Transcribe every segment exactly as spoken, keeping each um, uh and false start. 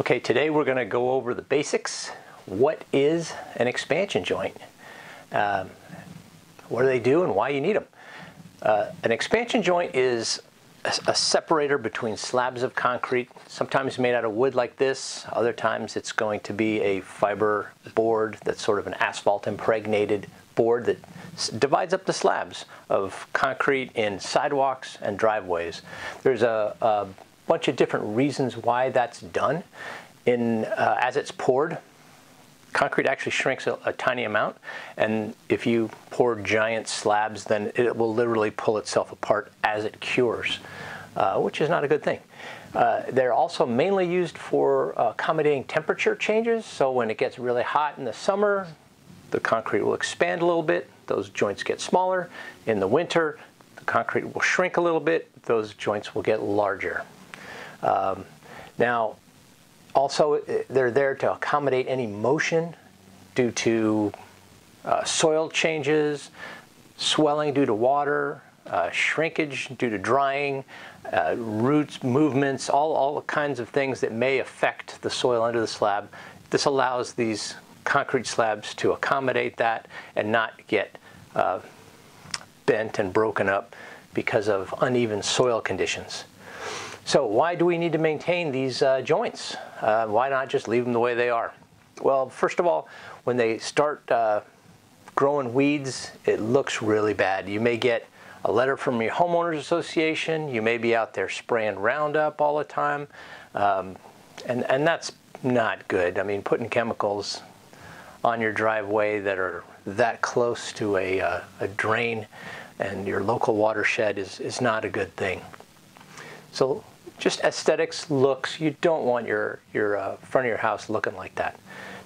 Okay, today we're going to go over the basics. What is an expansion joint? Um, what do they do and why you need them? Uh, an expansion joint is a, a separator between slabs of concrete, sometimes made out of wood like this. Other times it's going to be a fiber board that's sort of an asphalt impregnated board that s divides up the slabs of concrete in sidewalks and driveways. There's a, a bunch of different reasons why that's done. In uh, as it's poured, concrete actually shrinks a, a tiny amount, and if you pour giant slabs, then it will literally pull itself apart as it cures, uh, which is not a good thing. Uh, they're also mainly used for uh, accommodating temperature changes, so when it gets really hot in the summer, the concrete will expand a little bit, those joints get smaller. In the winter, the concrete will shrink a little bit, those joints will get larger. Um, now, also, they're there to accommodate any motion due to uh, soil changes, swelling due to water, uh, shrinkage due to drying, uh, roots, movements, all, all kinds of things that may affect the soil under the slab. This allows these concrete slabs to accommodate that and not get uh, bent and broken up because of uneven soil conditions. So why do we need to maintain these uh, joints? Uh, why not just leave them the way they are? Well, first of all, when they start uh, growing weeds, it looks really bad. You may get a letter from your homeowners association. You may be out there spraying Roundup all the time, um, and, and that's not good. I mean, putting chemicals on your driveway that are that close to a, uh, a drain and your local watershed is, is not a good thing. So just aesthetics, looks, you don't want your, your uh, front of your house looking like that.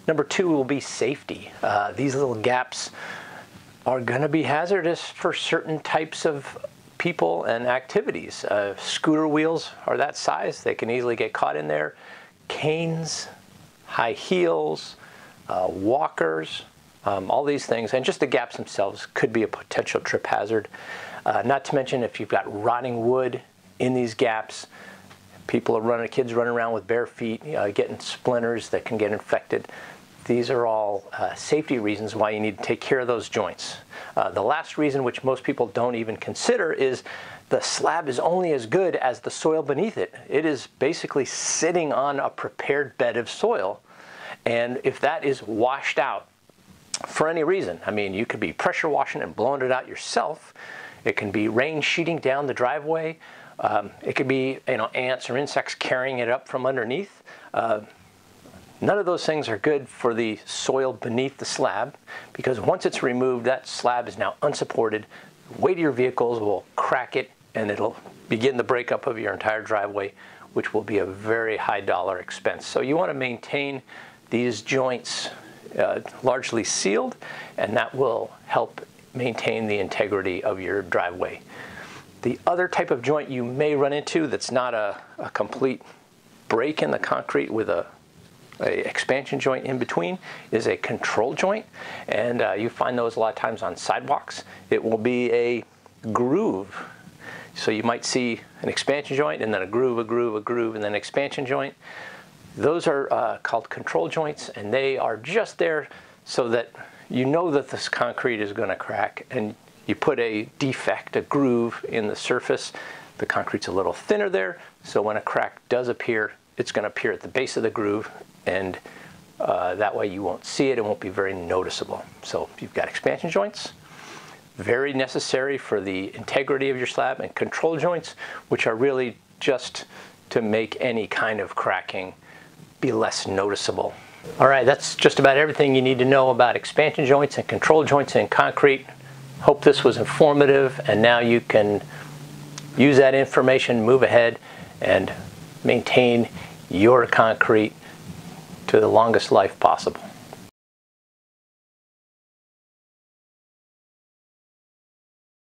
Number two will be safety. Uh, these little gaps are going to be hazardous for certain types of people and activities. Uh, scooter wheels are that size. They can easily get caught in there. Canes, high heels, uh, walkers, um, all these things. And just the gaps themselves could be a potential trip hazard. Uh, not to mention if you've got rotting wood in these gaps, people are running, kids running around with bare feet, uh, getting splinters that can get infected. These are all uh, safety reasons why you need to take care of those joints. Uh, the last reason, which most people don't even consider, is the slab is only as good as the soil beneath it. It is basically sitting on a prepared bed of soil, and if that is washed out for any reason, I mean, you could be pressure washing and blowing it out yourself. It can be rain sheeting down the driveway. Um, it could be, you know, ants or insects carrying it up from underneath. Uh, none of those things are good for the soil beneath the slab, because once it's removed, that slab is now unsupported. Weightier vehicles will crack it, and it'll begin the breakup of your entire driveway, which will be a very high dollar expense. So you want to maintain these joints uh, largely sealed, and that will help maintain the integrity of your driveway. The other type of joint you may run into that's not a, a complete break in the concrete with a, a expansion joint in between is a control joint, and uh, you find those a lot of times on sidewalks. It will be a groove. So you might see an expansion joint and then a groove, a groove, a groove, and then an expansion joint. Those are uh, called control joints, and they are just there so that you know that this concrete is going to crack, and you put a defect, a groove in the surface. The concrete's a little thinner there, so when a crack does appear, it's going to appear at the base of the groove, and uh, that way you won't see it. It won't be very noticeable. So you've got expansion joints, very necessary for the integrity of your slab, and control joints, which are really just to make any kind of cracking be less noticeable. All right, that's just about everything you need to know about expansion joints and control joints in concrete. Hope this was informative, and now you can use that information, move ahead, and maintain your concrete to the longest life possible.